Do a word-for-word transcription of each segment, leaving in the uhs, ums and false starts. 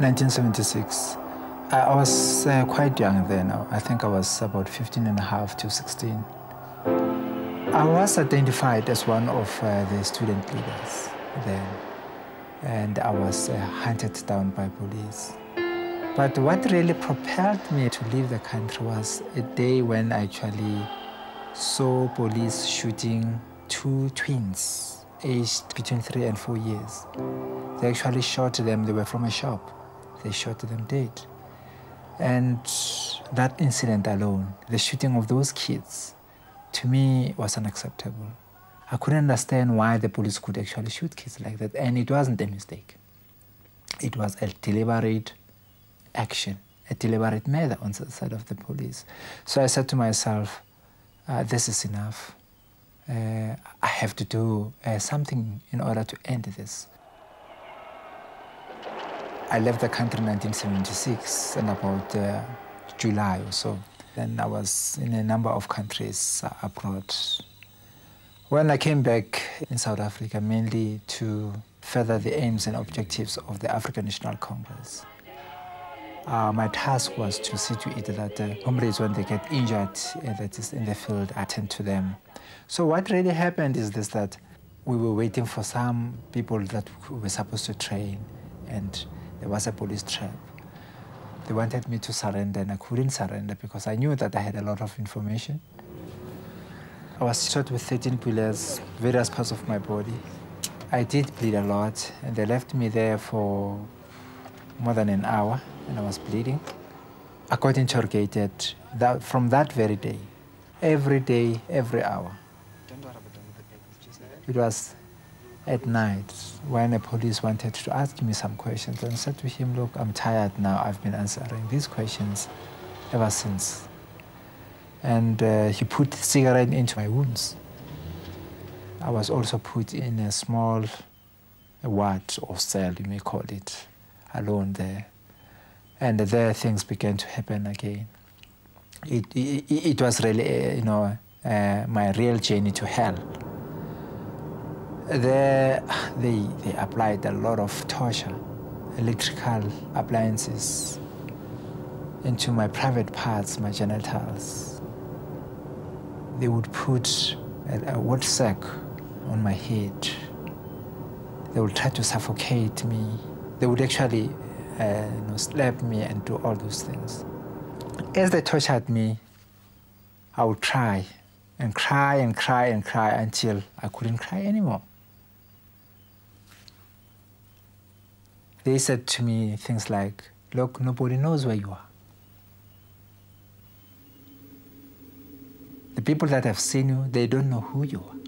nineteen seventy-six. I, I was uh, quite young then. I think I was about fifteen and a half to sixteen. I was identified as one of uh, the student leaders then, and I was uh, hunted down by police. But what really propelled me to leave the country was a day when I actually saw police shooting two twins, aged between three and four years. They actually shot them. They were from a shop. They shot them dead. And that incident alone, the shooting of those kids, to me was unacceptable. I couldn't understand why the police could actually shoot kids like that. And it wasn't a mistake. It was a deliberate action, a deliberate murder on the side of the police. So I said to myself, uh, this is enough. Uh, I have to do uh, something in order to end this. I left the country in nineteen seventy-six, in about uh, July or so. Then I was in a number of countries abroad. When I came back in South Africa, mainly to further the aims and objectives of the African National Congress. Uh, my task was to see to it that uh, comrades, when they get injured, uh, that is in the field, attend to them. So what really happened is this, that we were waiting for some people that we were supposed to train, and there was a police trap. They wanted me to surrender, and I couldn't surrender because I knew that I had a lot of information. I was shot with thirteen bullets, various parts of my body. I did bleed a lot, and they left me there for more than an hour, and I was bleeding. I got interrogated that, from that very day, every day, every hour. It was at night when the police wanted to ask me some questions, and I said to him, look, I'm tired now. I've been answering these questions ever since. And uh, he put cigarette into my wounds. I was also put in a small ward or cell, you may call it, alone there. And there things began to happen again. It, it, it was really, you know, uh, my real journey to hell. There they, they applied a lot of torture, electrical appliances into my private parts, my genitals. They would put a, a wood sack on my head. They would try to suffocate me. They would actually Uh, you know, slap me and do all those things. As they tortured me, I would try and cry and cry and cry until I couldn't cry anymore. They said to me things like, look, nobody knows where you are. The people that have seen you, they don't know who you are.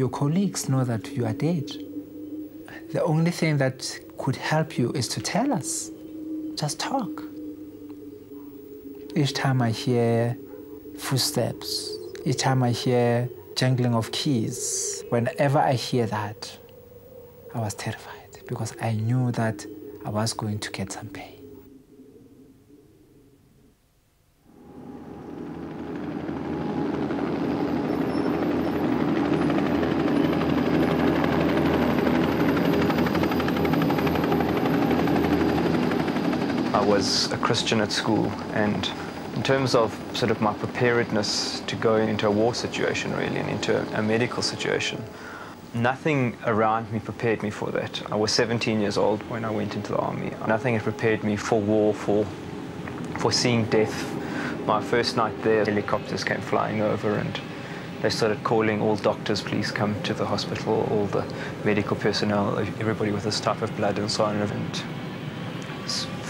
Your colleagues know that you are dead. The only thing that could help you is to tell us. Just talk. Each time I hear footsteps, each time I hear jangling of keys, whenever I hear that, I was terrified because I knew that I was going to get some pain. Was a Christian at school, and in terms of sort of my preparedness to go into a war situation really and into a medical situation, nothing around me prepared me for that. I was seventeen years old when I went into the army. Nothing had prepared me for war, for, for seeing death. My first night there, helicopters came flying over and they started calling all doctors, please come to the hospital, all the medical personnel, everybody with this type of blood and so on. And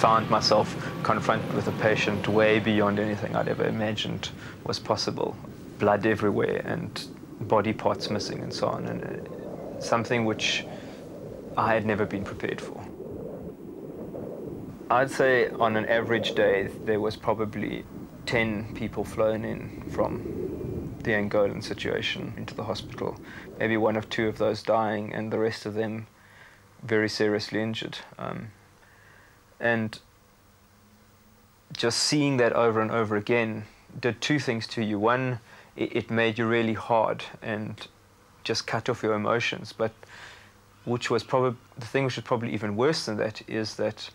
found myself confronted with a patient way beyond anything I'd ever imagined was possible. Blood everywhere and body parts missing and so on, and something which I had never been prepared for. I'd say on an average day there was probably ten people flown in from the Angolan situation into the hospital, maybe one or two of those dying and the rest of them very seriously injured. Um, And just seeing that over and over again did two things to you. One, it made you really hard and just cut off your emotions. But which was probably the thing which was probably even worse than that is that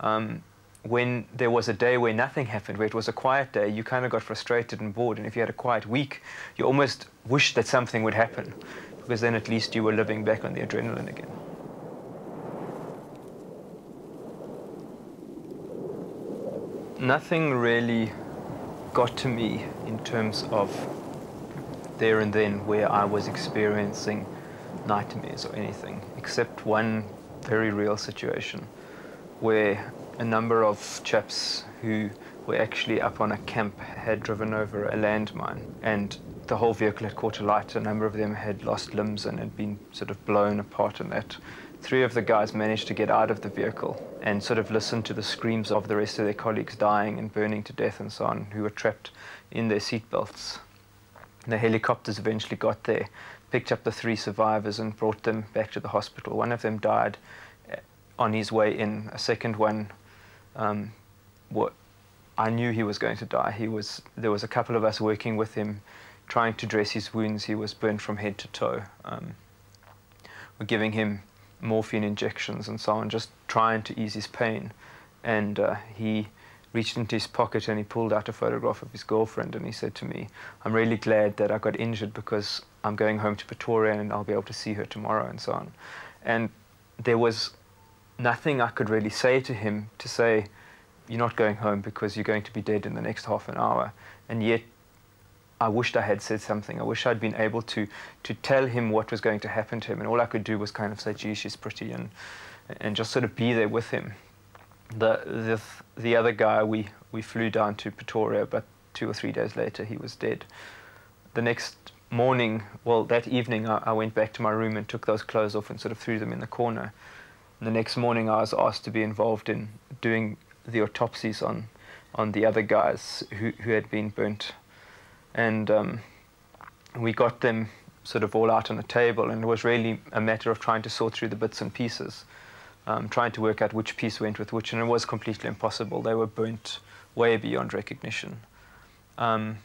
um, when there was a day where nothing happened, where it was a quiet day, you kind of got frustrated and bored. And if you had a quiet week, you almost wished that something would happen, because then at least you were living back on the adrenaline again. Nothing really got to me in terms of there and then where I was experiencing nightmares or anything, except one very real situation where a number of chaps who were actually up on a camp had driven over a landmine, and the whole vehicle had caught alight. A number of them had lost limbs and had been sort of blown apart and that. Three of the guys managed to get out of the vehicle and sort of listened to the screams of the rest of their colleagues dying and burning to death and so on, who were trapped in their seatbelts. The helicopters eventually got there, picked up the three survivors and brought them back to the hospital. One of them died on his way in. A second one, um, what, I knew he was going to die. He was, there was a couple of us working with him, trying to dress his wounds. He was burnt from head to toe. Um, we're giving him morphine injections and so on, just trying to ease his pain. And uh, he reached into his pocket and he pulled out a photograph of his girlfriend, and he said to me, "I'm really glad that I got injured because I'm going home to Pretoria and I'll be able to see her tomorrow," and so on. And there was nothing I could really say to him to say, "You're not going home because you're going to be dead in the next half an hour." And yet I wished I had said something. I wish I'd been able to to tell him what was going to happen to him, and all I could do was kind of say, "Gee, she's pretty," and and just sort of be there with him. The the the other guy, we we flew down to Pretoria, but two or three days later he was dead. The next morning, well, that evening, I, I went back to my room and took those clothes off and sort of threw them in the corner. And the next morning, I was asked to be involved in doing the autopsies on on the other guys who who had been burnt. And um, we got them sort of all out on the table, and it was really a matter of trying to sort through the bits and pieces, um, trying to work out which piece went with which, and it was completely impossible. They were burnt way beyond recognition. Um,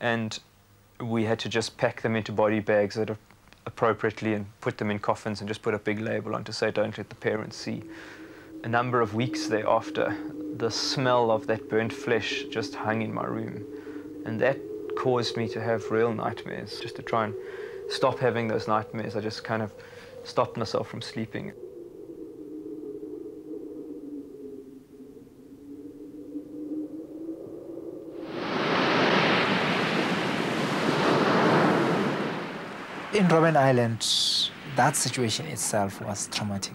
and we had to just pack them into body bags that appropriately and put them in coffins and just put a big label on to say, "Don't let the parents see." A number of weeks thereafter, the smell of that burnt flesh just hung in my room, and that caused me to have real nightmares. Just to try and stop having those nightmares, I just kind of stopped myself from sleeping. In Robben Island, that situation itself was traumatic.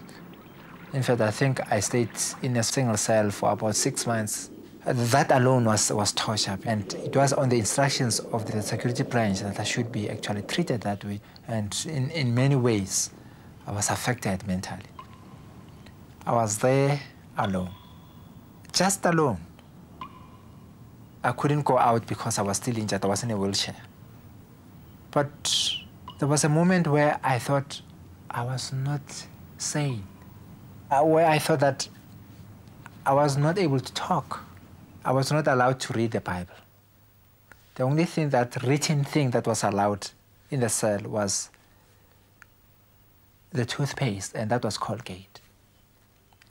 In fact, I think I stayed in a single cell for about six months. That alone was, was torture, and it was on the instructions of the security branch that I should be actually treated that way. And in, in many ways, I was affected mentally. I was there alone, just alone. I couldn't go out because I was still injured. I was in a wheelchair. But there was a moment where I thought I was not sane, where I thought that I was not able to talk. I was not allowed to read the Bible. The only thing that written thing that was allowed in the cell was the toothpaste, and that was Colgate.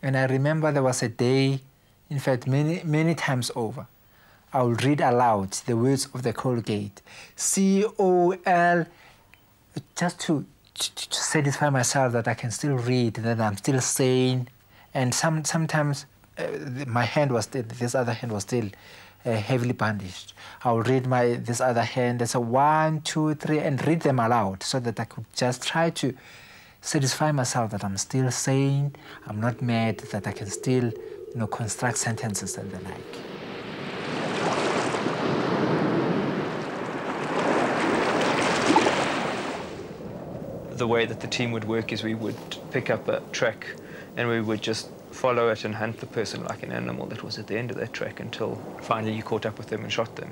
And I remember there was a day, in fact, many, many times over, I would read aloud the words of the Colgate, C O L, just to, to, to satisfy myself that I can still read, that I'm still sane. And some, sometimes, Uh, my hand was still, this other hand was still uh, heavily bandaged. I would read my, this other hand, and so one, two, three, and read them aloud so that I could just try to satisfy myself that I'm still sane, I'm not mad, that I can still, you know, construct sentences and the like. The way that the team would work is we would pick up a track and we would just follow it and hunt the person like an animal that was at the end of that track until finally you caught up with them and shot them.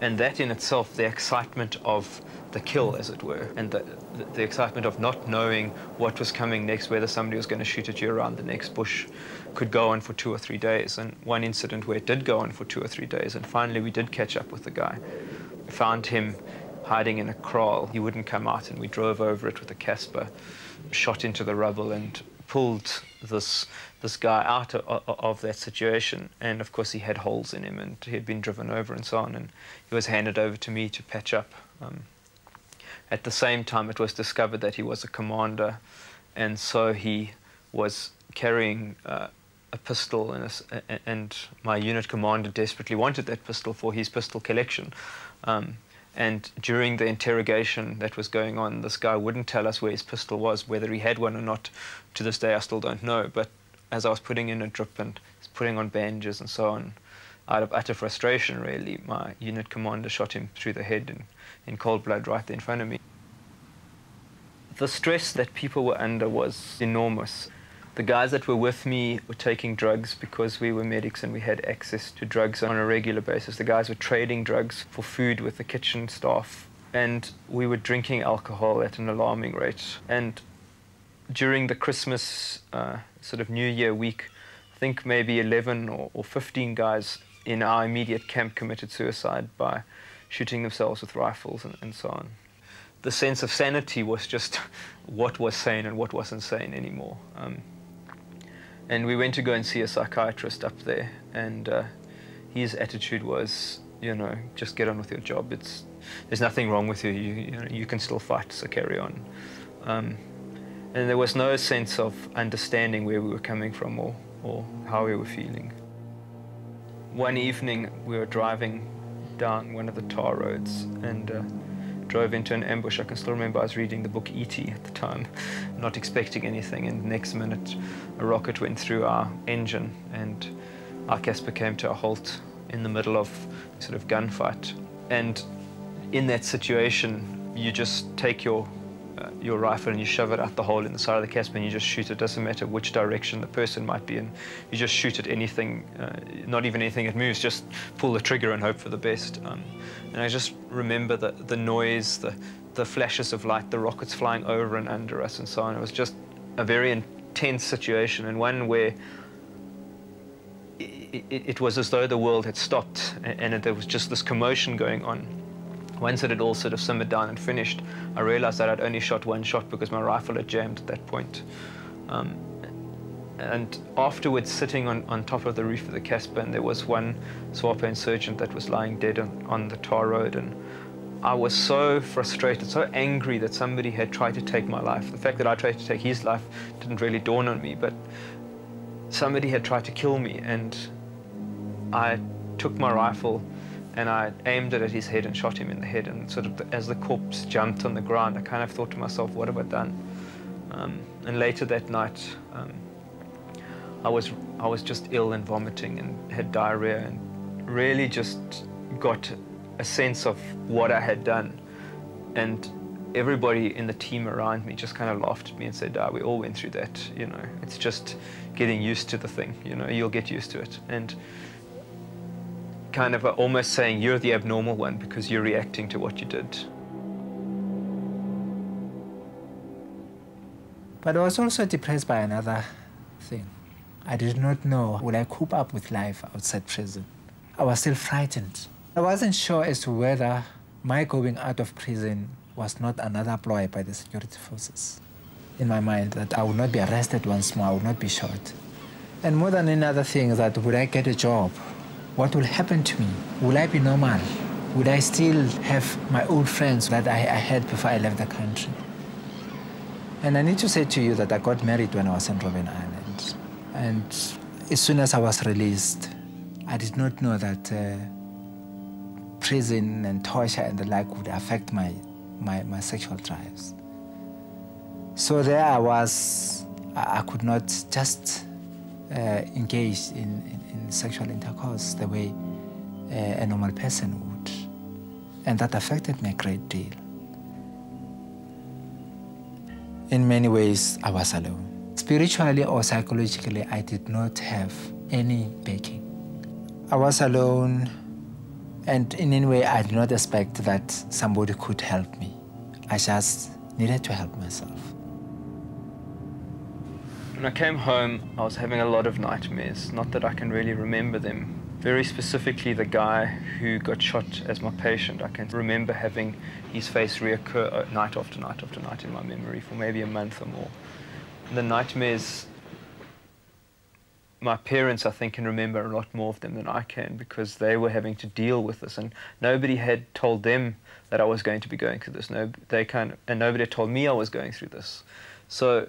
And that in itself, the excitement of the kill, as it were, and the, the, the excitement of not knowing what was coming next, whether somebody was going to shoot at you around the next bush, could go on for two or three days. And one incident where it did go on for two or three days, and finally we did catch up with the guy. We found him hiding in a kraal. He wouldn't come out, and we drove over it with a Casper, shot into the rubble, and pulled this this guy out of, of that situation. And of course he had holes in him, and he had been driven over and so on, and he was handed over to me to patch up. Um, at the same time, it was discovered that he was a commander, and so he was carrying uh, a pistol, and, a, and my unit commander desperately wanted that pistol for his pistol collection. Um, and during the interrogation that was going on, this guy wouldn't tell us where his pistol was, whether he had one or not. To this day, I still don't know. But as I was putting in a drip and putting on bandages and so on, out of utter frustration, really, my unit commander shot him through the head in, in cold blood right there in front of me. The stress that people were under was enormous. The guys that were with me were taking drugs because we were medics and we had access to drugs on a regular basis. The guys were trading drugs for food with the kitchen staff, and we were drinking alcohol at an alarming rate. And during the Christmas uh, sort of New Year week, I think maybe eleven or fifteen guys in our immediate camp committed suicide by shooting themselves with rifles and, and so on. The sense of sanity was just what was sane and what wasn't sane anymore. Um, And we went to go and see a psychiatrist up there, and uh, his attitude was, you know, just get on with your job. It's, there's nothing wrong with you. You, you, know, you can still fight, so carry on. Um, and there was no sense of understanding where we were coming from or, or how we were feeling. One evening, we were driving down one of the tar roads and uh, drove into an ambush. I can still remember I was reading the book E T at the time, not expecting anything, and next minute a rocket went through our engine and our Casper came to a halt in the middle of sort of gunfight. And in that situation, you just take your uh, your rifle and you shove it out the hole in the side of the Casper and you just shoot. It doesn't matter which direction the person might be in. You just shoot at anything, uh, not even anything that moves, just pull the trigger and hope for the best. Um, and I just remember the, the noise, the, the flashes of light, the rockets flying over and under us and so on. It was just a very tense situation, and one where it, it, it was as though the world had stopped and, and it, there was just this commotion going on. Once it had all sort of simmered down and finished, I realized that I'd only shot one shot because my rifle had jammed at that point. Um, and afterwards, sitting on, on top of the roof of the Casper, and there was one SWAPO insurgent that was lying dead on, on the tar road, and I was so frustrated, so angry that somebody had tried to take my life. The fact that I tried to take his life didn't really dawn on me, but somebody had tried to kill me, and I took my rifle and I aimed it at his head and shot him in the head. And sort of the, as the corpse jumped on the ground, I kind of thought to myself, what have I done? Um, and later that night, um, I was I was just ill and vomiting and had diarrhea and really just got a sense of what I had done, and everybody in the team around me just kind of laughed at me and said, ah, we all went through that, you know, it's just getting used to the thing, you know, you'll get used to it. And kind of almost saying, you're the abnormal one because you're reacting to what you did. But I was also depressed by another thing. I did not know, would I cope up with life outside prison? I was still frightened. I wasn't sure as to whether my going out of prison was not another ploy by the security forces. In my mind, that I would not be arrested once more, I would not be shot. And more than any other thing, that would I get a job? What will happen to me? Will I be normal? Would I still have my old friends that I, I had before I left the country? And I need to say to you that I got married when I was in Robben Island. And as soon as I was released, I did not know that uh, prison and torture and the like would affect my, my, my sexual drives. So there I was, I, I could not just uh, engage in, in, in sexual intercourse the way uh, a normal person would. And that affected me a great deal. In many ways, I was alone. Spiritually or psychologically, I did not have any backing. I was alone. And in any way, I did not expect that somebody could help me. I just needed to help myself. When I came home, I was having a lot of nightmares. Not that I can really remember them, very specifically the guy who got shot as my patient. I can remember having his face reoccur night after night after night in my memory for maybe a month or more. The nightmares, my parents, I think, can remember a lot more of them than I can because they were having to deal with this, and nobody had told them that I was going to be going through this. No, they kind of, and nobody had told me I was going through this. So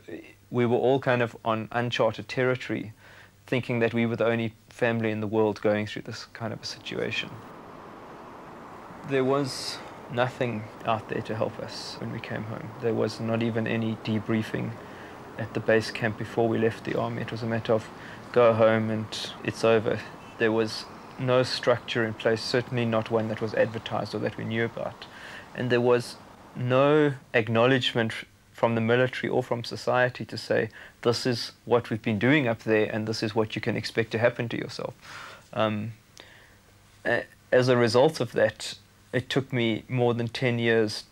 we were all kind of on uncharted territory, thinking that we were the only family in the world going through this kind of a situation. There was nothing out there to help us when we came home. There was not even any debriefing at the base camp before we left the army. It was a matter of go home and it's over. There was no structure in place, certainly not one that was advertised or that we knew about. And there was no acknowledgement from the military or from society to say, this is what we've been doing up there and this is what you can expect to happen to yourself. Um, as a result of that, it took me more than ten years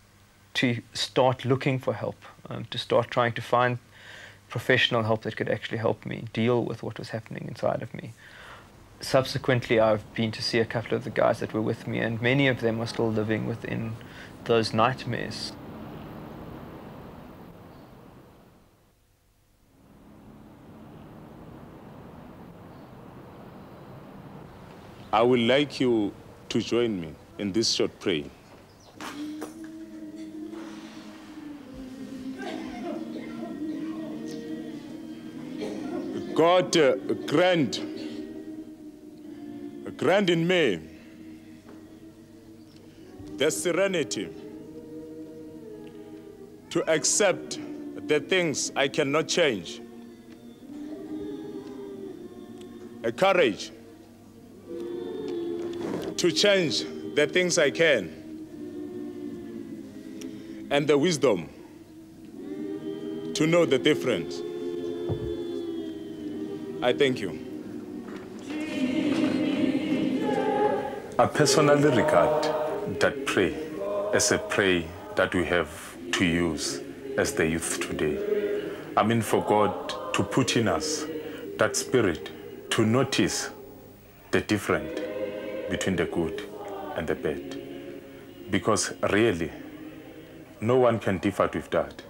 to start looking for help, um, to start trying to find professional help that could actually help me deal with what was happening inside of me. Subsequently, I've been to see a couple of the guys that were with me, and many of them are still living within those nightmares. I would like you to join me in this short prayer. God, uh, grant, grant in me the serenity to accept the things I cannot change, a courage to change the things I can, and the wisdom to know the difference. I thank you. I personally regard that prayer as a prayer that we have to use as the youth today. I mean, for God to put in us that spirit to notice the difference between the good and the bad. Because really, no one can differ with that.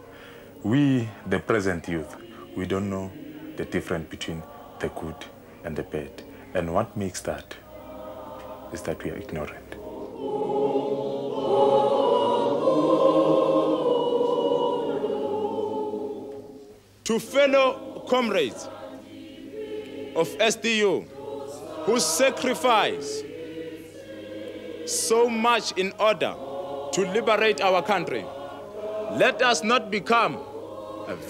We, the present youth, we don't know the difference between the good and the bad. And what makes that is that we are ignorant. To fellow comrades of S D U who sacrifice so much in order to liberate our country, let us not become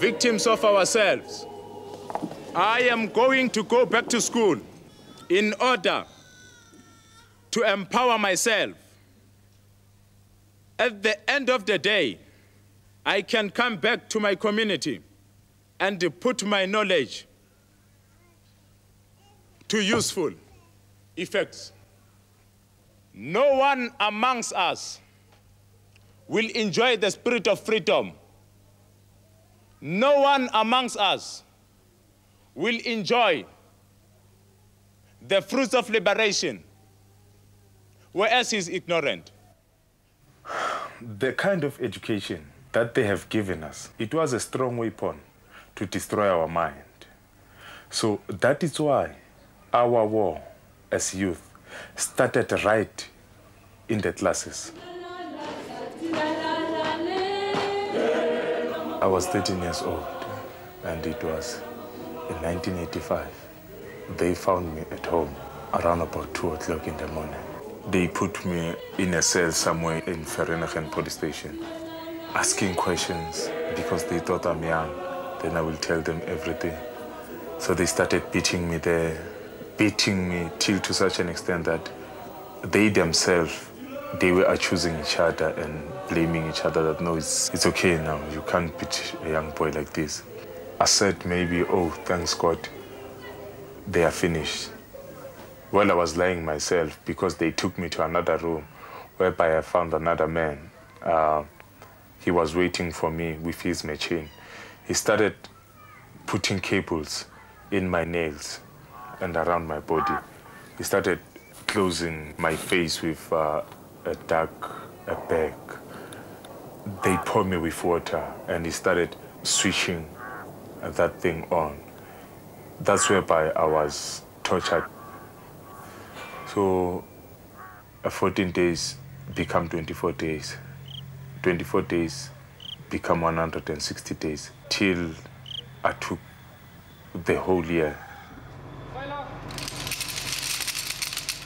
victims of ourselves. I am going to go back to school in order to empower myself. At the end of the day, I can come back to my community and put my knowledge to useful effects. No one amongst us will enjoy the spirit of freedom. No one amongst us will enjoy the fruits of liberation, whereas he's ignorant. The kind of education that they have given us, it was a strong weapon to destroy our mind. So that is why our war as youth started right in the classes. I was thirteen years old, and it was in nineteen eighty-five, they found me at home around about two o'clock in the morning. They put me in a cell somewhere in Ferenikhen police station, asking questions because they thought I'm young. Then I will tell them everything. So they started beating me there, beating me till to such an extent that they themselves, they were accusing each other and blaming each other that, no, it's, it's okay now, you can't beat a young boy like this. I said maybe, oh, thanks God, they are finished. Well, I was lying myself because they took me to another room whereby I found another man. Uh, he was waiting for me with his machine. He started putting cables in my nails and around my body he started closing my face with uh, a dark a bag. They poured me with water, and he started switching that thing on. That's whereby I was tortured. So fourteen days become twenty-four days. twenty-four days become one hundred sixty days, till I took the whole year.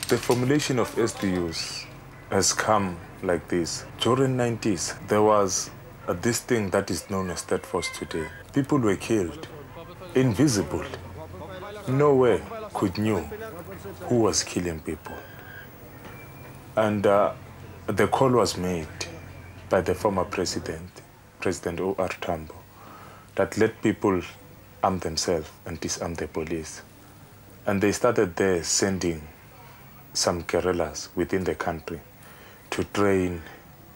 The formulation of S D Us has come like this. During the nineties, there was uh, this thing that is known as that force today. People were killed, invisible. Nowhere could knew who was killing people. And uh, the call was made by the former president, President O. R. Tambo, that let people arm themselves and disarm the police. And they started there sending some guerrillas within the country to train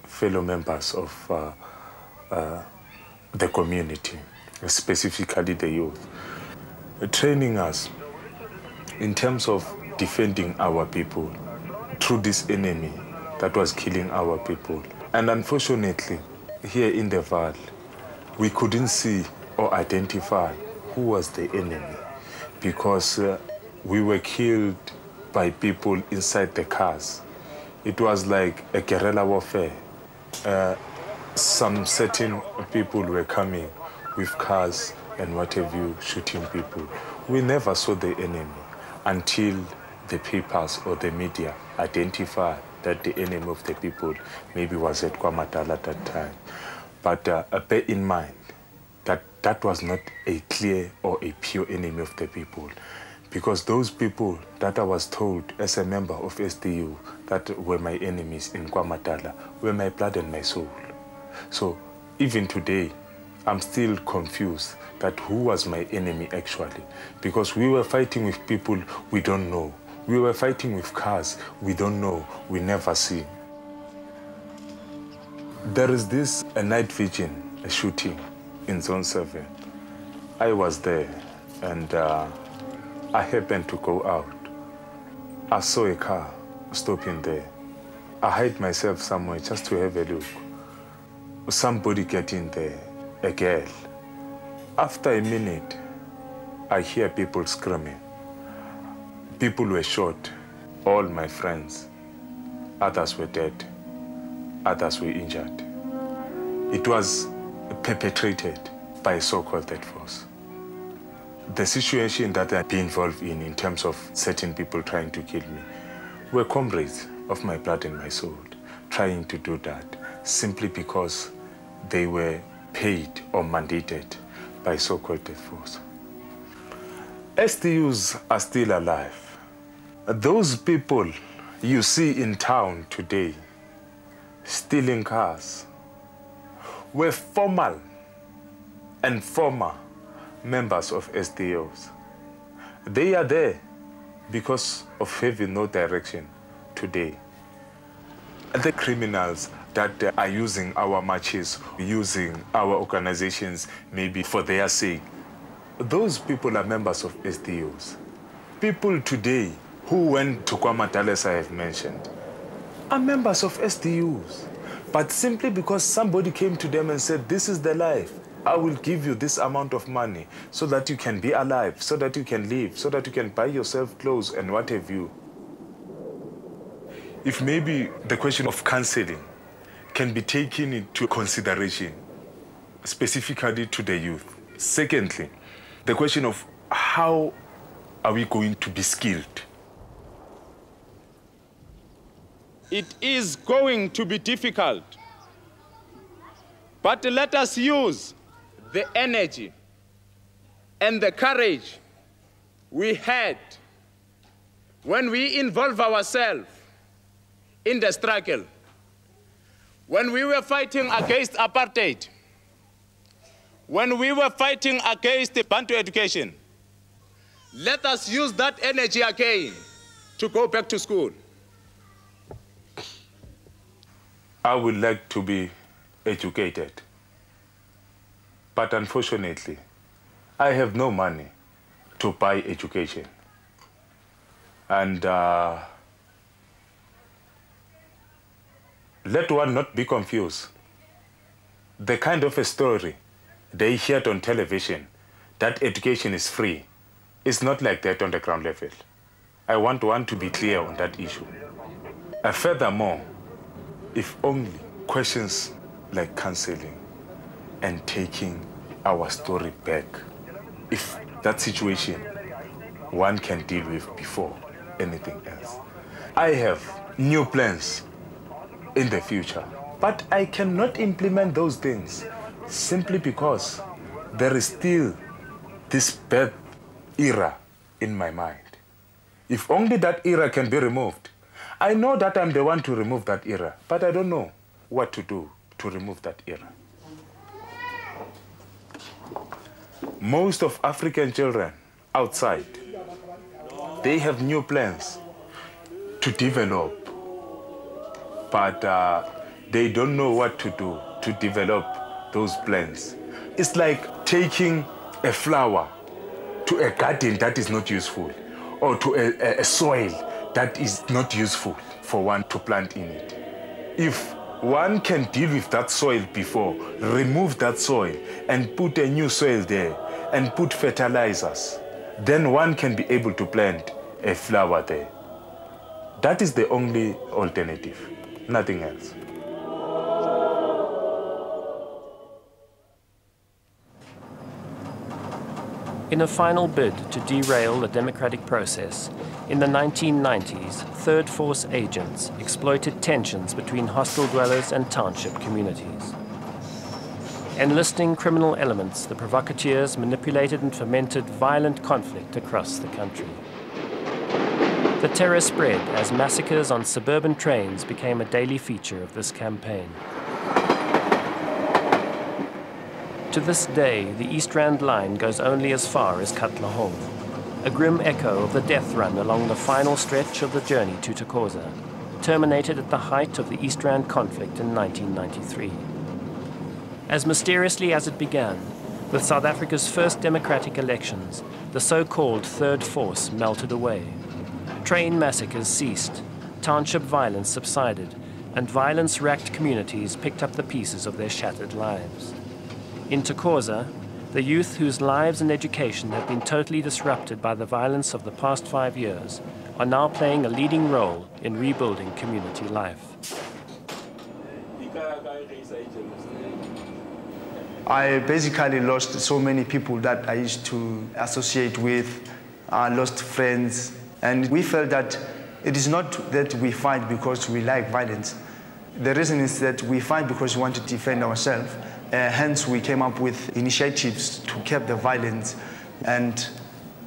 fellow members of uh, uh, the community, specifically the youth. Training us in terms of defending our people through this enemy that was killing our people. And unfortunately, here in the valley, we couldn't see or identify who was the enemy, because uh, we were killed by people inside the cars. It was like a guerrilla warfare. Uh, some certain people were coming with cars and what have you, shooting people. We never saw the enemy until the papers or the media identified that the enemy of the people maybe was at KwaMadala at that time. But uh, bear in mind that that was not a clear or a pure enemy of the people, because those people that I was told as a member of S D U that were my enemies in KwaMadala were my blood and my soul. So even today, I'm still confused that who was my enemy actually, because we were fighting with people we don't know. We were fighting with cars we don't know, we never see. There is this a night vision, a shooting in Zone seven. I was there, and uh, I happened to go out. I saw a car stopping there. I hid myself somewhere just to have a look. Somebody get in there, a girl. After a minute, I hear people screaming. People were shot, all my friends. Others were dead, others were injured. It was perpetrated by a so-called dead force. The situation that I've been involved in, in terms of certain people trying to kill me, were comrades of my blood and my soul, trying to do that simply because they were paid or mandated by so-called death force. S D Us are still alive. Those people you see in town today, stealing cars, were formal and former members of S D Us. They are there because of having no direction today. The criminals that are using our marches, using our organizations maybe for their sake, those people are members of S D Us. People today who went to KwaMadala, as I have mentioned, are members of S D Us. But simply because somebody came to them and said, this is the life, I will give you this amount of money so that you can be alive, so that you can live, so that you can buy yourself clothes and what have you. If maybe the question of counseling can be taken into consideration, specifically to the youth. Secondly, the question of how are we going to be skilled? It is going to be difficult. But let us use the energy and the courage we had when we involve ourselves in the struggle, when we were fighting against apartheid, when we were fighting against the Bantu education. Let us use that energy again to go back to school. I would like to be educated, but unfortunately, I have no money to buy education. And uh, let one not be confused. The kind of a story they hear on television that education is free is not like that on the ground level. I want one to be clear on that issue. And furthermore, if only questions like counseling and taking our story back, if that situation one can deal with before anything else. I have new plans in the future, but I cannot implement those things simply because there is still this bad era in my mind. If only that era can be removed. I know that I'm the one to remove that era, but I don't know what to do to remove that era. Most of African children outside, they have new plans to develop, but uh, they don't know what to do to develop those plans. It's like taking a flower to a garden that is not useful, or to a, a soil that is not useful for one to plant in it. If one can deal with that soil before, remove that soil and put a new soil there and put fertilizers, then one can be able to plant a flower there. That is the only alternative, nothing else. In a final bid to derail the democratic process, in the nineteen nineties, third force agents exploited tensions between hostel dwellers and township communities. Enlisting criminal elements, the provocateurs manipulated and fomented violent conflict across the country. The terror spread as massacres on suburban trains became a daily feature of this campaign. To this day, the East Rand Line goes only as far as Katlehong, a grim echo of the death run along the final stretch of the journey to Thokoza, terminated at the height of the East Rand conflict in nineteen ninety-three. As mysteriously as it began, with South Africa's first democratic elections, the so-called Third Force melted away. Train massacres ceased, township violence subsided, and violence-racked communities picked up the pieces of their shattered lives. In Thokoza, the youth whose lives and education have been totally disrupted by the violence of the past five years are now playing a leading role in rebuilding community life. I basically lost so many people that I used to associate with. I lost friends. And we felt that it is not that we fight because we like violence. The reason is that we fight because we want to defend ourselves. Uh, hence, we came up with initiatives to curb the violence, and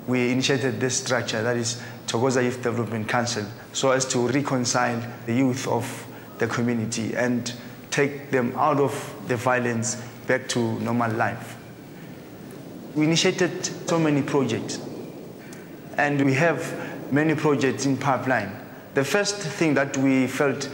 we initiated this structure, that is Thokoza Youth Development Council, so as to reconcile the youth of the community and take them out of the violence back to normal life. We initiated so many projects, and we have many projects in pipeline. The first thing that we felt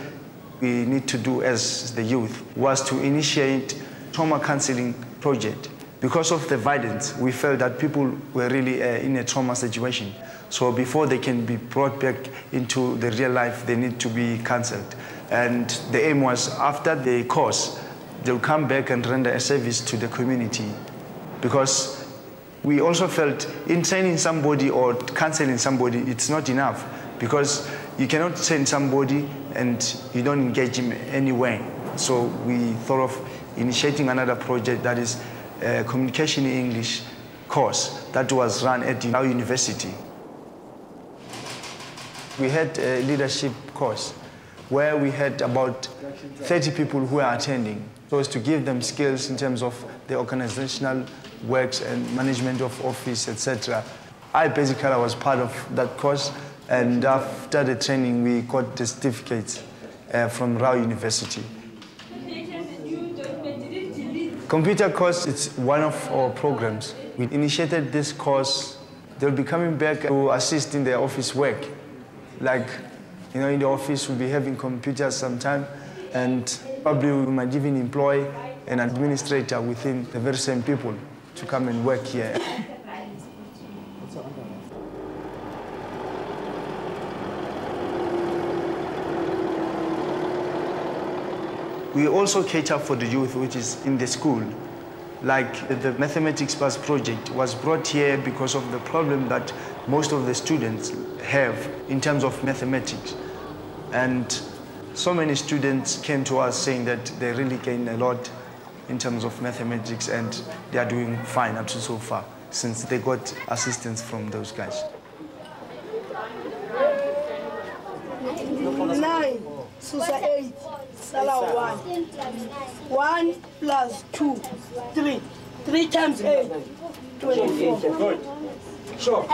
we need to do as the youth was to initiate trauma counseling project. Because of the violence, we felt that people were really uh, in a trauma situation. So before they can be brought back into the real life, they need to be counseled. And the aim was after the course, they'll come back and render a service to the community. Because we also felt in training somebody or counseling somebody, it's not enough. Because you cannot train somebody and you don't engage him anyway. So we thought of initiating another project, that is a communication in English course that was run at Rao University. We had a leadership course where we had about thirty people who are attending, so as to give them skills in terms of the organizational works and management of office, et cetera. I basically was part of that course, and after the training we got the certificates uh, from Rao University. Computer course, it's one of our programs. We initiated this course. They'll be coming back to assist in their office work. Like, you know, in the office we'll be having computers sometime, and probably we might even employ an administrator within the very same people to come and work here. We also cater for the youth, which is in the school. Like the Mathematics Bus project was brought here because of the problem that most of the students have in terms of mathematics. And so many students came to us saying that they really gain a lot in terms of mathematics, and they are doing fine up to so far since they got assistance from those guys. Nine, so eight. One. one plus two, three. Three times eight, twenty-four. Good. Sure.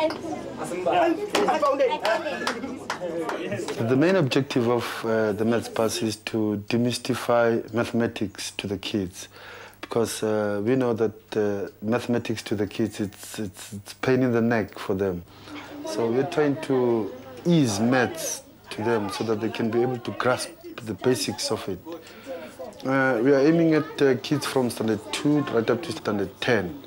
The main objective of uh, the Maths Bus is to demystify mathematics to the kids, because uh, we know that uh, mathematics to the kids, it's, it's, it's pain in the neck for them. So we're trying to ease maths to them so that they can be able to grasp the basics of it. Uh, we are aiming at uh, kids from standard two right up to standard ten.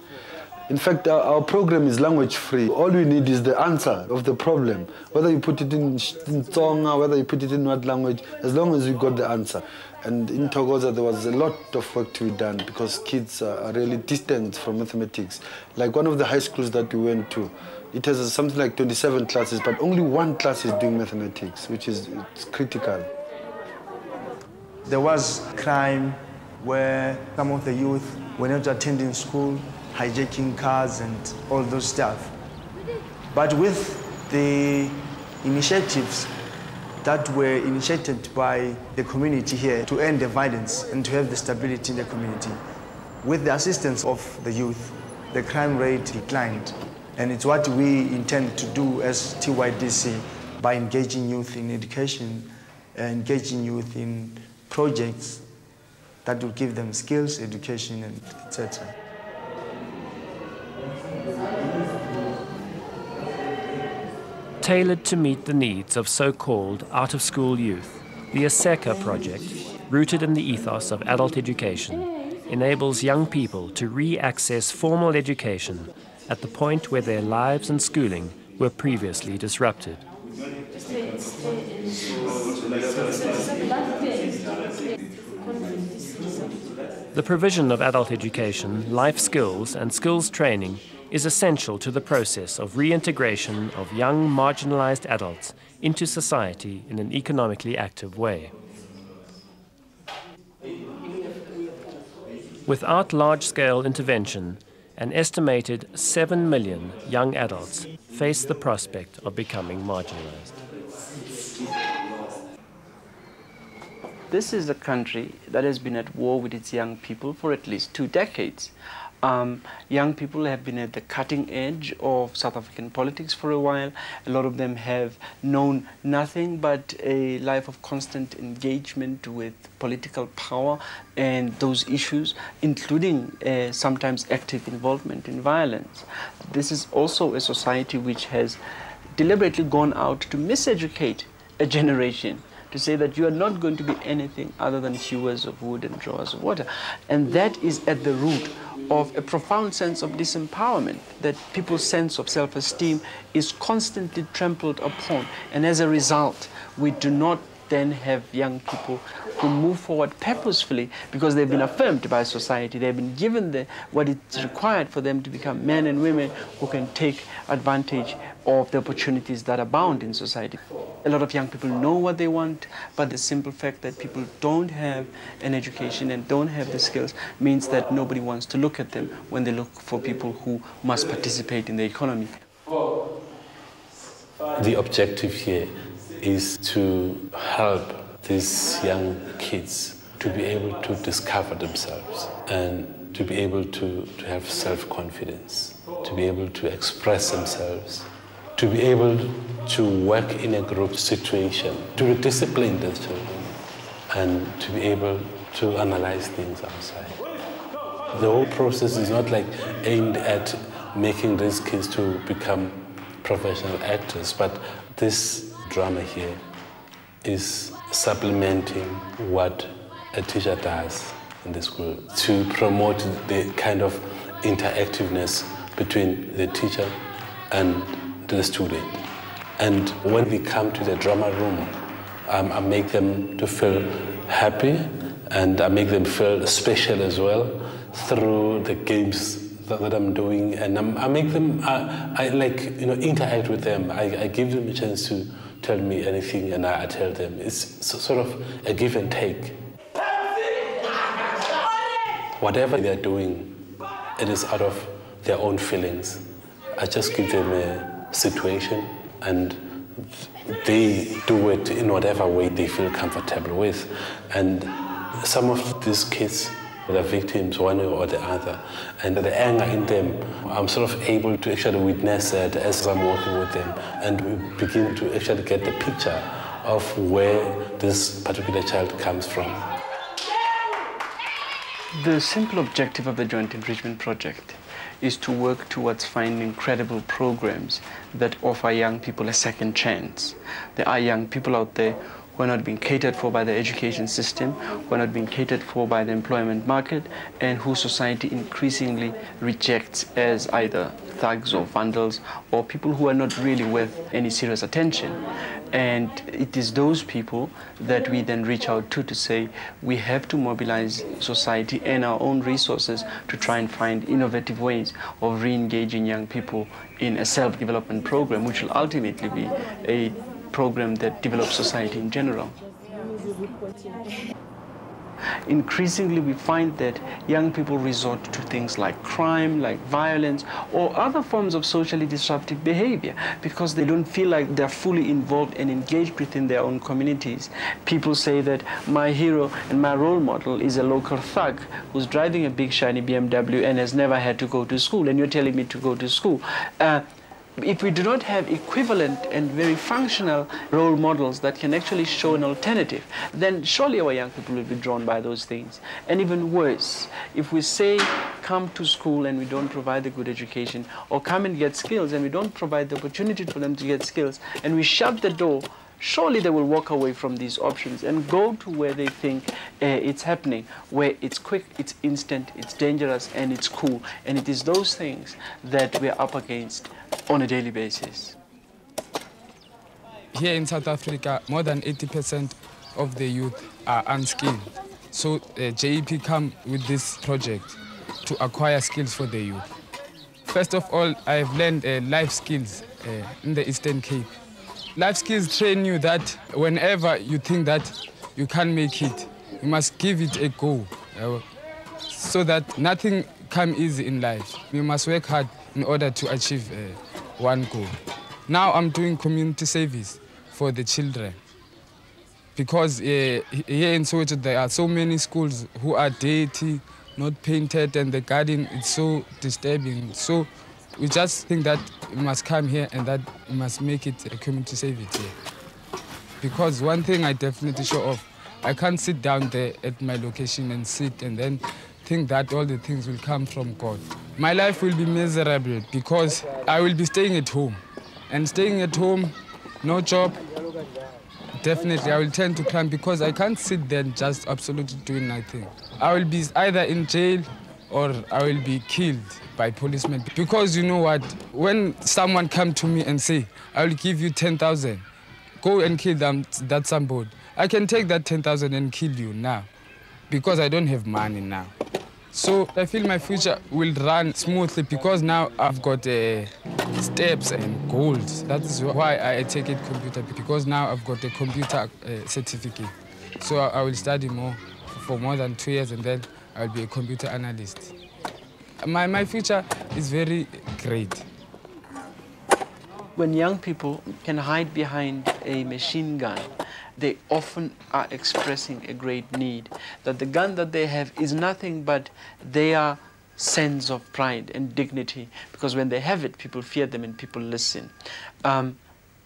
In fact, our, our program is language free. All we need is the answer of the problem. Whether you put it in Tsonga, whether you put it in what language, as long as you got the answer. And in Thokoza, there was a lot of work to be done because kids are, are really distant from mathematics. Like one of the high schools that we went to, it has something like twenty-seven classes, but only one class is doing mathematics, which is it's critical. There was crime where some of the youth were not attending school, hijacking cars and all those stuff. But with the initiatives that were initiated by the community here to end the violence and to have the stability in the community, with the assistance of the youth, the crime rate declined. And it's what we intend to do as T Y D C by engaging youth in education, engaging youth in projects that will give them skills, education, and et cetera. Tailored to meet the needs of so-called out-of-school youth, the ASECA project, rooted in the ethos of adult education, enables young people to re-access formal education at the point where their lives and schooling were previously disrupted. The provision of adult education, life skills and skills training is essential to the process of reintegration of young marginalized adults into society in an economically active way. Without large-scale intervention, an estimated seven million young adults face the prospect of becoming marginalized. This is a country that has been at war with its young people for at least two decades. Um, young people have been at the cutting edge of South African politics for a while. A lot of them have known nothing but a life of constant engagement with political power and those issues, including uh, sometimes active involvement in violence. This is also a society which has deliberately gone out to miseducate a generation, to say that you are not going to be anything other than hewers of wood and drawers of water. And that is at the root of a profound sense of disempowerment, that people's sense of self-esteem is constantly trampled upon. And as a result, we do not then have young people who move forward purposefully because they've been affirmed by society. They've been given the, what is required for them to become men and women who can take advantage of the opportunities that abound in society. A lot of young people know what they want, but the simple fact that people don't have an education and don't have the skills means that nobody wants to look at them when they look for people who must participate in the economy. The objective here is to help these young kids to be able to discover themselves and to be able to, to have self-confidence, to be able to express themselves, to be able to work in a group situation, to discipline the children, and to be able to analyze things outside. The whole process is not like aimed at making these kids to become professional actors, but this drama here is supplementing what a teacher does in the school to promote the kind of interactiveness between the teacher and the student. And when they come to the drama room, um, I make them to feel happy and I make them feel special as well through the games that, that I'm doing, and I'm, I make them, I, I like, you know, interact with them. I, I give them a chance to tell me anything, and I, I tell them. It's so, sort of a give and take. Whatever they're doing, it is out of their own feelings. I just give them a situation and they do it in whatever way they feel comfortable with. And some of these kids, they're victims one way or the other. And the anger in them, I'm sort of able to actually witness it as I'm working with them. And we begin to actually get the picture of where this particular child comes from. The simple objective of the Joint Enrichment Project is to work towards finding credible programs that offer young people a second chance. There are young people out there who are not being catered for by the education system, who are not being catered for by the employment market, and who society increasingly rejects as either thugs or vandals or people who are not really worth any serious attention. And it is those people that we then reach out to to say we have to mobilize society and our own resources to try and find innovative ways of re-engaging young people in a self-development program, which will ultimately be a program that develops society in general. Increasingly, we find that young people resort to things like crime, like violence, or other forms of socially disruptive behavior because they don't feel like they're fully involved and engaged within their own communities. People say that my hero and my role model is a local thug who's driving a big shiny B M W and has never had to go to school, and you're telling me to go to school. Uh, If we do not have equivalent and very functional role models that can actually show an alternative, then surely our young people will be drawn by those things. And even worse, if we say come to school and we don't provide a good education, or come and get skills and we don't provide the opportunity for them to get skills, and we shut the door, surely they will walk away from these options and go to where they think uh, it's happening, where it's quick, it's instant, it's dangerous, and it's cool. And it is those things that we're up against on a daily basis. Here in South Africa, more than eighty percent of the youth are unskilled. So uh, J E P come with this project to acquire skills for the youth. First of all, I've learned uh, life skills uh, in the Eastern Cape. Life skills train you that whenever you think that you can't make it, you must give it a go, uh, so that nothing comes easy in life. You must work hard in order to achieve uh, one goal. Now I'm doing community service for the children because uh, here in Soweto there are so many schools who are dirty, not painted, and the garden is so disturbing. So we just think that we must come here and that we must make it a community service here. Because one thing I definitely show off, I can't sit down there at my location and sit and then think that all the things will come from God. My life will be miserable because I will be staying at home. And staying at home, no job, definitely I will turn to crime because I can't sit there and just absolutely doing nothing. I will be either in jail or I will be killed by policemen. Because you know what, when someone come to me and say, I will give you ten thousand, go and kill them, that somebody, I can take that ten thousand and kill you now because I don't have money now. So I feel my future will run smoothly because now I've got uh, steps and goals. That is why I take it computer, because now I've got a computer uh, certificate. So I will study more for more than two years and then I'll be a computer analyst. My, my future is very great. When young people can hide behind a machine gun, they often are expressing a great need, that the gun that they have is nothing but their sense of pride and dignity, because when they have it, people fear them and people listen. Um,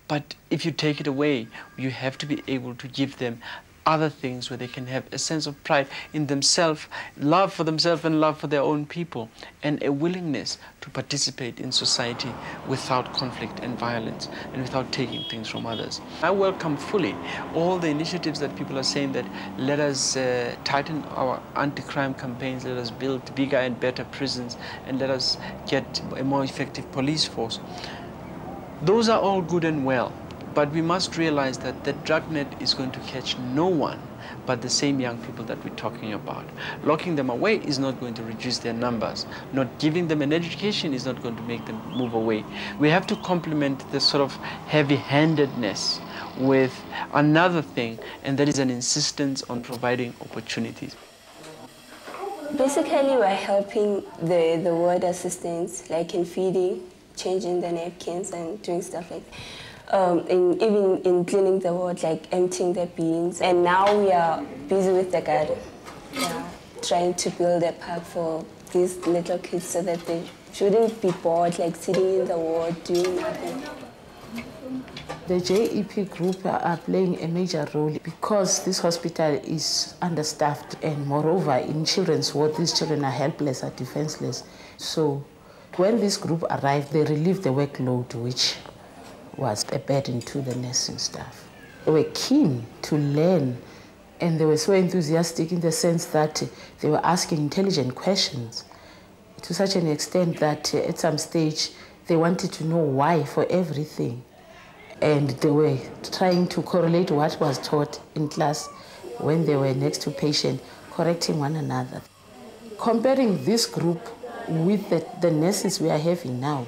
but if you take it away, you have to be able to give them other things where they can have a sense of pride in themselves, love for themselves and love for their own people, and a willingness to participate in society without conflict and violence and without taking things from others. I welcome fully all the initiatives that people are saying that let us uh, tighten our anti-crime campaigns, let us build bigger and better prisons, and let us get a more effective police force. Those are all good and well. But we must realize that the dragnet is going to catch no one but the same young people that we're talking about. Locking them away is not going to reduce their numbers. Not giving them an education is not going to make them move away. We have to complement this sort of heavy-handedness with another thing, and that is an insistence on providing opportunities. Basically, we're helping the, the ward assistants, like in feeding, changing the napkins and doing stuff like that. Um, and even in cleaning the ward, like emptying the bins. And now we are busy with the garden, yeah, trying to build a park for these little kids so that they shouldn't be bored, like sitting in the ward, doing nothing. The J E P group are playing a major role because this hospital is understaffed. And moreover, in children's ward, these children are helpless, are defenseless. So when this group arrived, they relieved the workload, which was a burden to the nursing staff. They were keen to learn, and they were so enthusiastic in the sense that they were asking intelligent questions to such an extent that at some stage they wanted to know why for everything. And they were trying to correlate what was taught in class when they were next to patient, correcting one another. Comparing this group with the, the nurses we are having now,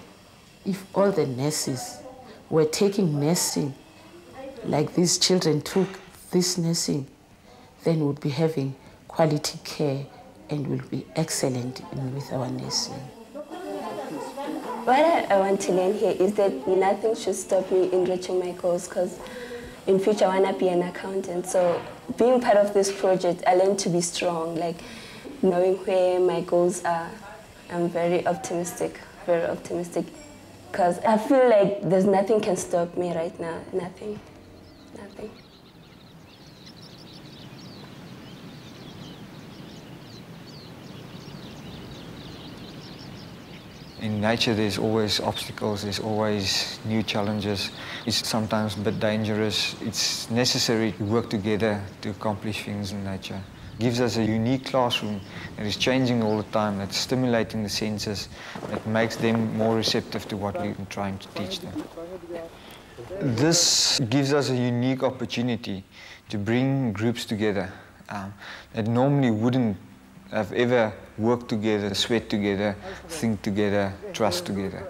if all the nurses were taking nursing like these children took this nursing, then we'd be having quality care and we'll be excellent in, with our nursing. What I, I want to learn here is that nothing should stop me in reaching my goals, because in future I want to be an accountant. So being part of this project, I learned to be strong, like knowing where my goals are. I'm very optimistic, very optimistic. Because I feel like there's nothing can stop me right now. Nothing. Nothing. In nature, there's always obstacles, there's always new challenges. It's sometimes a bit dangerous. It's necessary to work together to accomplish things in nature. Gives us a unique classroom that is changing all the time, that's stimulating the senses, that makes them more receptive to what we're trying to teach them. This gives us a unique opportunity to bring groups together um, that normally wouldn't have ever worked together, sweat together, think together, trust together.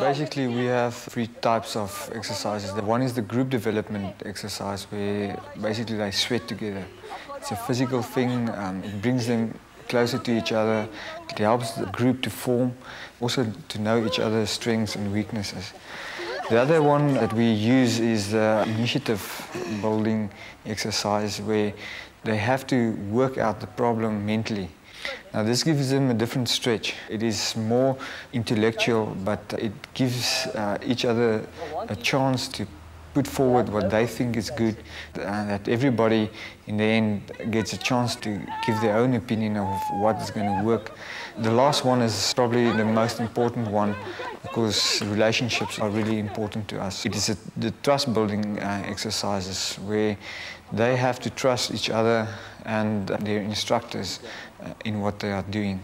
Basically, we have three types of exercises. The one is the group development exercise, where basically they sweat together. It's a physical thing. Um, it brings them closer to each other. It helps the group to form, also to know each other's strengths and weaknesses. The other one that we use is the initiative building exercise, where they have to work out the problem mentally. Now, this gives them a different stretch. It is more intellectual, but it gives uh, each other a chance to put forward what they think is good, and that everybody in the end gets a chance to give their own opinion of what is going to work. The last one is probably the most important one, because relationships are really important to us. It is a, the trust-building uh, exercises, where they have to trust each other and their instructors uh, in what they are doing.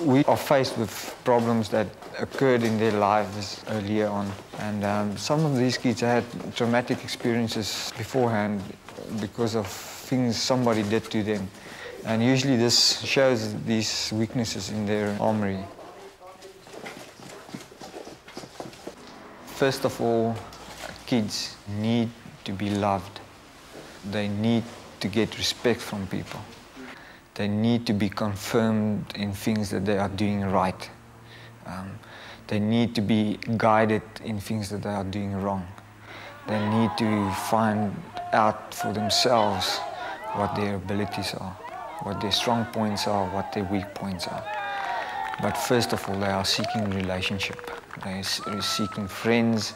We are faced with problems that occurred in their lives earlier on. And um, some of these kids had traumatic experiences beforehand because of things somebody did to them. And usually this shows these weaknesses in their armory. First of all, kids need to be loved. They need to get respect from people. They need to be confirmed in things that they are doing right. Um, they need to be guided in things that they are doing wrong. They need to find out for themselves what their abilities are, what their strong points are, what their weak points are. But first of all, they are seeking relationship. They are seeking friends.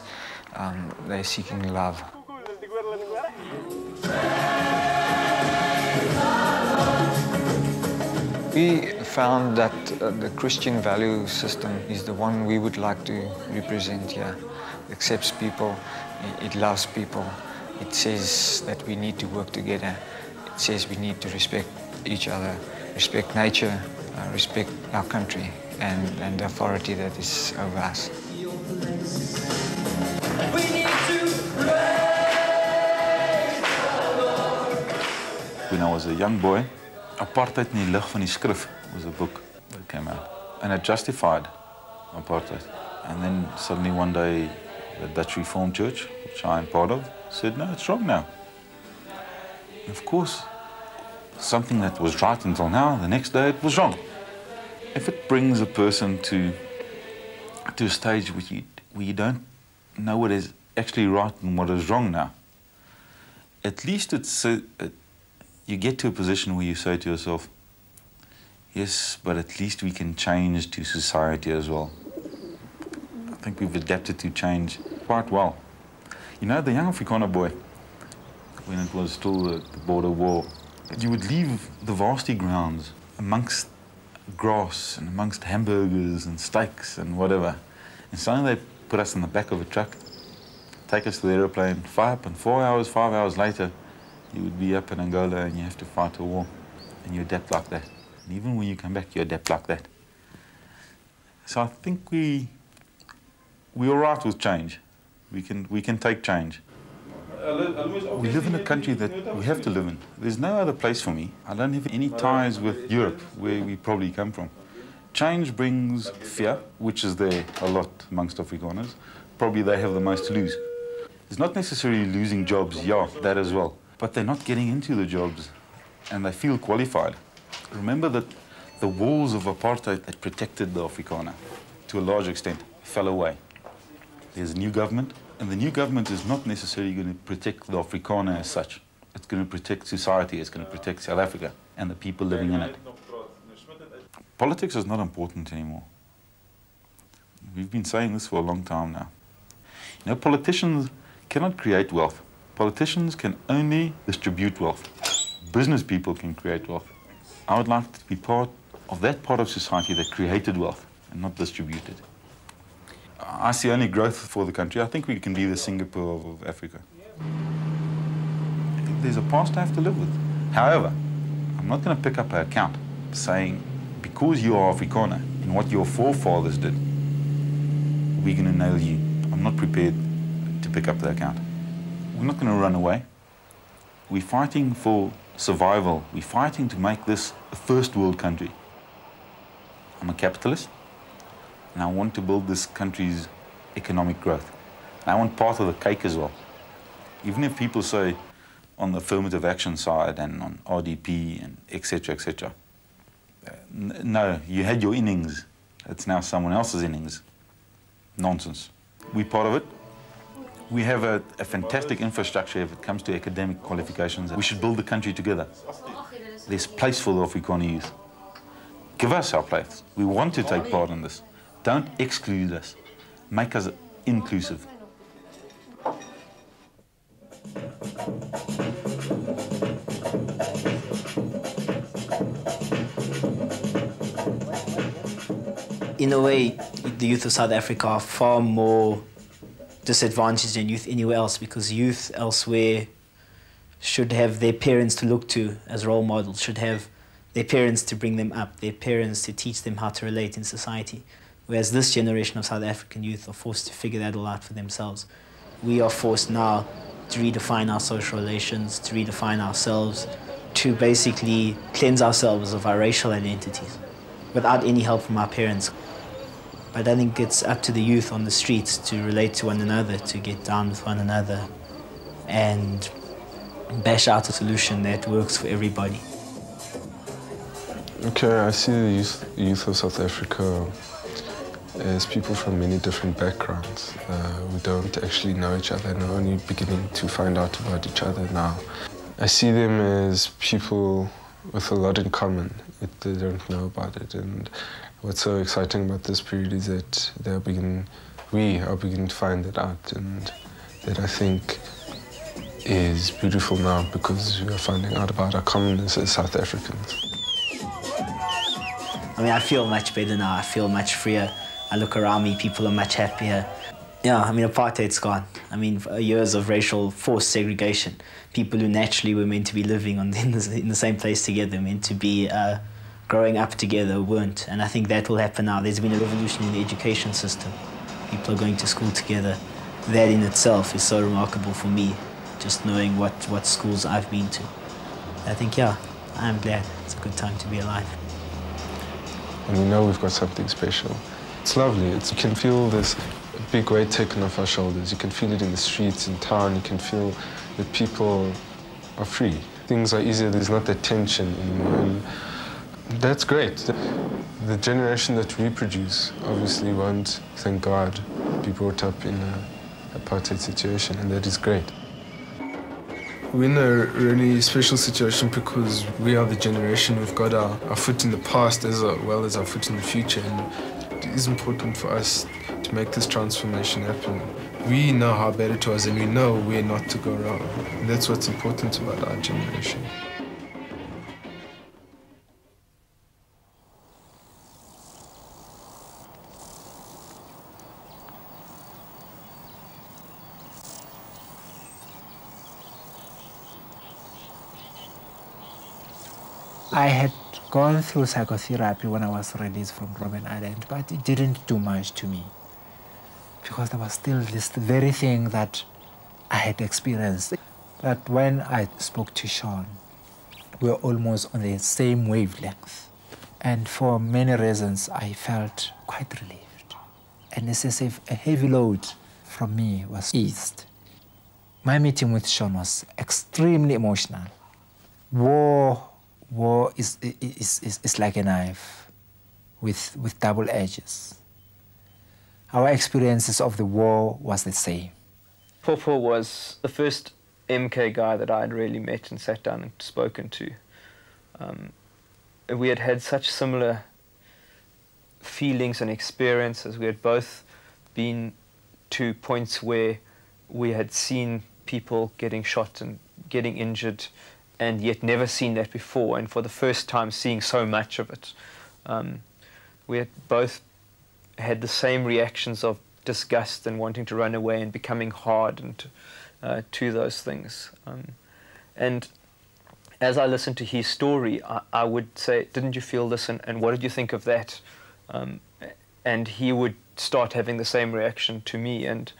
Um, they are seeking love. We found that uh, the Christian value system is the one we would like to represent here. It accepts people, it, it loves people, it says that we need to work together, it says we need to respect each other, respect nature, uh, respect our country and, and the authority that is over us. when I was a young boy, Apartheid in the Licht van die Skrif was a book that came out. And it justified apartheid. And then suddenly one day, the Dutch Reformed Church, which I am part of, said, no, it's wrong now. And of course, something that was right until now, the next day it was wrong. If it brings a person to, to a stage where you, where you don't know what is actually right and what is wrong now, at least it's a, it, you get to a position where you say to yourself, yes, but at least we can change to society as well. I think we've adapted to change quite well. You know, the young Afrikaner boy, when it was still the, the border war, you would leave the varsity grounds amongst grass and amongst hamburgers and steaks and whatever. And suddenly they put us in the back of a truck, take us to the aeroplane, fly up, and four hours, five hours later, you would be up in Angola and you have to fight a war. And you adapt like that. And even when you come back, you adapt like that. So I think we, we're all right with change. We can, we can take change. We live in a country that we have to live in. There's no other place for me. I don't have any ties with Europe, where we probably come from. Change brings fear, which is there a lot amongst Afrikaners. Probably they have the most to lose. It's not necessarily losing jobs, yeah, that as well. But they're not getting into the jobs, and they feel qualified. Remember that the walls of apartheid that protected the Afrikaner, to a large extent, fell away. There's a new government, and the new government is not necessarily going to protect the Afrikaner as such. It's going to protect society, it's going to protect South Africa and the people living in it. Politics is not important anymore. We've been saying this for a long time now. You know, politicians cannot create wealth. Politicians can only distribute wealth. Business people can create wealth. I would like to be part of that part of society that created wealth and not distributed. I see only growth for the country. I think we can be the Singapore of Africa. There's a past I have to live with. However, I'm not going to pick up an account saying, because you are Afrikaner and what your forefathers did, we're going to nail you. I'm not prepared to pick up the account. We're not going to run away. We're fighting for survival. We're fighting to make this a first world country. I'm a capitalist, and I want to build this country's economic growth. And I want part of the cake as well. Even if people say on the affirmative action side and on R D P and et cetera, et cetera, no, you had your innings. It's now someone else's innings. Nonsense. We're part of it. We have a, a fantastic infrastructure if it comes to academic qualifications. We should build the country together. There's place for the Afrikaner youth. Give us our place. We want to take part in this. Don't exclude us. Make us inclusive. In a way, the youth of South Africa are far more disadvantaged than youth anywhere else, because youth elsewhere should have their parents to look to as role models, should have their parents to bring them up, their parents to teach them how to relate in society. Whereas this generation of South African youth are forced to figure that all out for themselves. We are forced now to redefine our social relations, to redefine ourselves, to basically cleanse ourselves of our racial identities without any help from our parents. But I think it's up to the youth on the streets to relate to one another, to get down with one another and bash out a solution that works for everybody. Okay, I see the youth, youth of South Africa as people from many different backgrounds. Uh, we don't actually know each other and are only beginning to find out about each other now. I see them as people with a lot in common, if they don't know about it. And what's so exciting about this period is that they are begin, we are beginning to find that out, and that I think is beautiful now, because we are finding out about our commonness as South Africans. I mean, I feel much better now. I feel much freer. I look around me, people are much happier. Yeah, I mean, apartheid's gone. I mean, years of racial forced segregation. People who naturally were meant to be living on the, in, the, in the same place together, meant to be uh, growing up together, weren't. And I think that will happen now. There's been a revolution in the education system. People are going to school together. That in itself is so remarkable for me, just knowing what, what schools I've been to. I think, yeah, I'm glad. It's a good time to be alive. And we know we've got something special. It's lovely. It's, you can feel this big weight taken off our shoulders. You can feel it in the streets, in town. You can feel that people are free. Things are easier. There's not that tension anymore. And that's great. The generation that we produce obviously won't, thank God, be brought up in a apartheid situation, and that is great. We're in a really special situation because we are the generation. We've got our, our foot in the past as well as our foot in the future. And it is important for us to make this transformation happen. We know how bad it was, and we know where not to go wrong. And that's what's important about our generation. I had gone through psychotherapy when I was released from Robben Island, but it didn't do much to me because there was still this very thing that I had experienced. But when I spoke to Sean, we were almost on the same wavelength. And for many reasons, I felt quite relieved. And it's as if a heavy load from me was eased. My meeting with Sean was extremely emotional. War. War is, is, is, is like a knife with, with double edges. Our experiences of the war was the same. Popo was the first M K guy that I had really met and sat down and spoken to. Um, we had had such similar feelings and experiences. We had both been to points where we had seen people getting shot and getting injured, and yet never seen that before, and for the first time seeing so much of it. Um, we had both had the same reactions of disgust and wanting to run away and becoming hard and, uh, to those things. Um, and as I listened to his story, I, I would say, didn't you feel this, and, and what did you think of that? Um, and he would start having the same reaction to me, and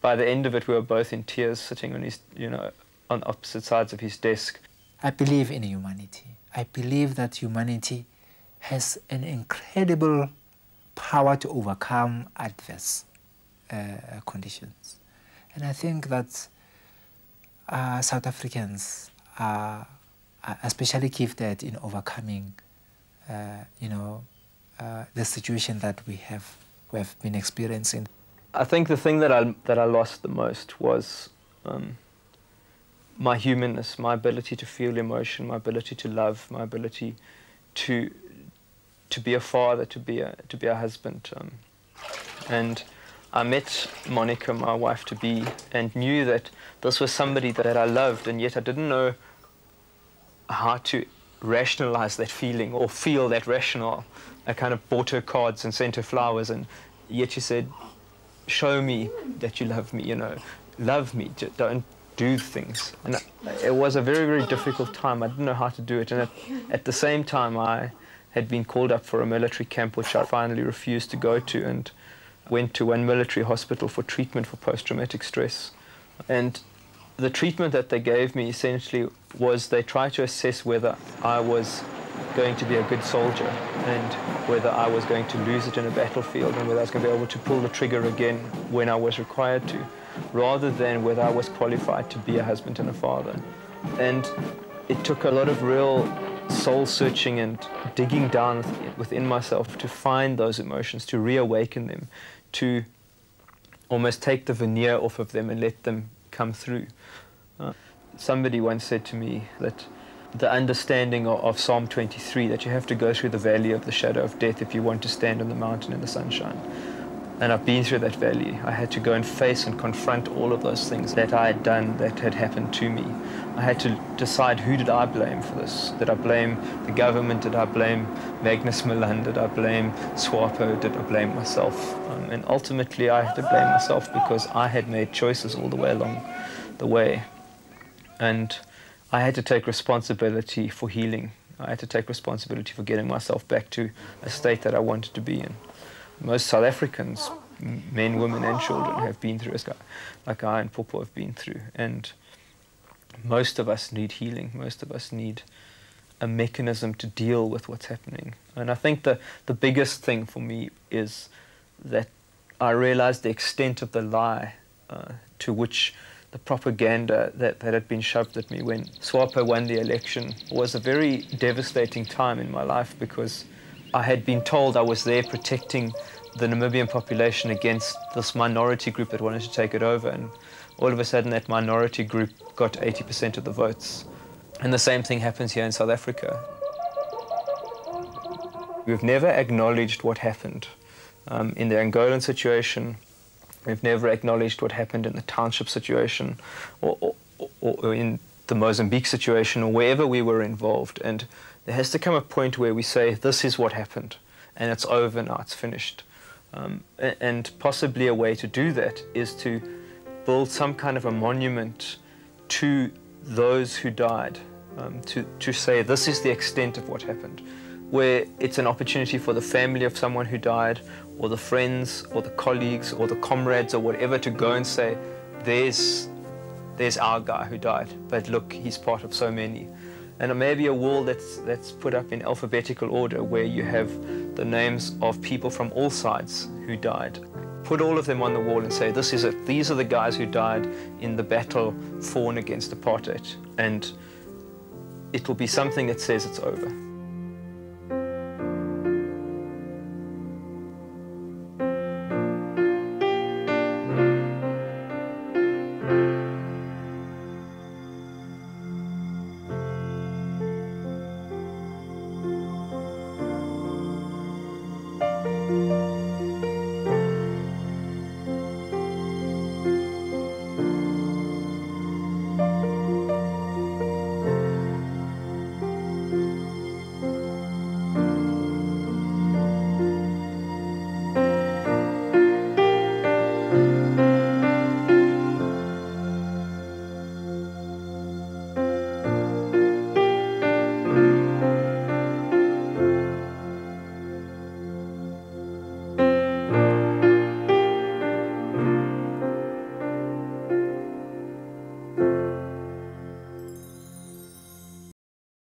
by the end of it we were both in tears sitting on his, you know, on opposite sides of his desk. I believe in humanity. I believe that humanity has an incredible power to overcome adverse uh, conditions. And I think that uh, South Africans are, are especially gifted in overcoming uh, you know, uh, the situation that we have, we have been experiencing. I think the thing that I, that I lost the most was um, my humanness, my ability to feel emotion, my ability to love, my ability to to be a father, to be a to be a husband. Um, and I met Monica, my wife to be, and knew that this was somebody that I loved, and yet I didn't know how to rationalize that feeling or feel that rationale. I kind of bought her cards and sent her flowers, and yet she said, "Show me that you love me. You know, love me. Don't." Do things. And it was a very, very difficult time. I didn't know how to do it. And at, at the same time, I had been called up for a military camp, which I finally refused to go to, and went to one military hospital for treatment for post-traumatic stress. And the treatment that they gave me essentially was they tried to assess whether I was going to be a good soldier and whether I was going to lose it in a battlefield and whether I was going to be able to pull the trigger again when I was required to, rather than whether I was qualified to be a husband and a father. And it took a lot of real soul-searching and digging down within myself to find those emotions, to reawaken them, to almost take the veneer off of them and let them come through. Uh, somebody once said to me that the understanding of, of Psalm twenty-three, that you have to go through the valley of the shadow of death if you want to stand on the mountain in the sunshine. And I've been through that valley. I had to go and face and confront all of those things that I had done, that had happened to me. I had to decide, who did I blame for this? Did I blame the government? Did I blame Magnus Malan? Did I blame SWAPO? Did I blame myself? Um, and ultimately, I had to blame myself because I had made choices all the way along the way. And I had to take responsibility for healing. I had to take responsibility for getting myself back to a state that I wanted to be in. Most South Africans, men, women and children, have been through as like I and Popo have been through. And most of us need healing. Most of us need a mechanism to deal with what's happening. And I think the, the biggest thing for me is that I realized the extent of the lie uh, to which the propaganda that, that had been shoved at me when SWAPO won the election was a very devastating time in my life, because I had been told I was there protecting the Namibian population against this minority group that wanted to take it over. And all of a sudden that minority group got eighty percent of the votes. And the same thing happens here in South Africa. We've never acknowledged what happened um, in the Angolan situation. We've never acknowledged what happened in the township situation, or, or, or in the Mozambique situation, or wherever we were involved. And there has to come a point where we say, this is what happened, and it's over now, it's finished. Um, and possibly a way to do that is to build some kind of a monument to those who died, um, to, to say this is the extent of what happened, where it's an opportunity for the family of someone who died, or the friends, or the colleagues, or the comrades, or whatever, to go and say, there's, there's our guy who died, but look, he's part of so many. And maybe a wall that's, that's put up in alphabetical order, where you have the names of people from all sides who died. Put all of them on the wall and say, this is it. These are the guys who died in the battle for and against apartheid. And it will be something that says it's over.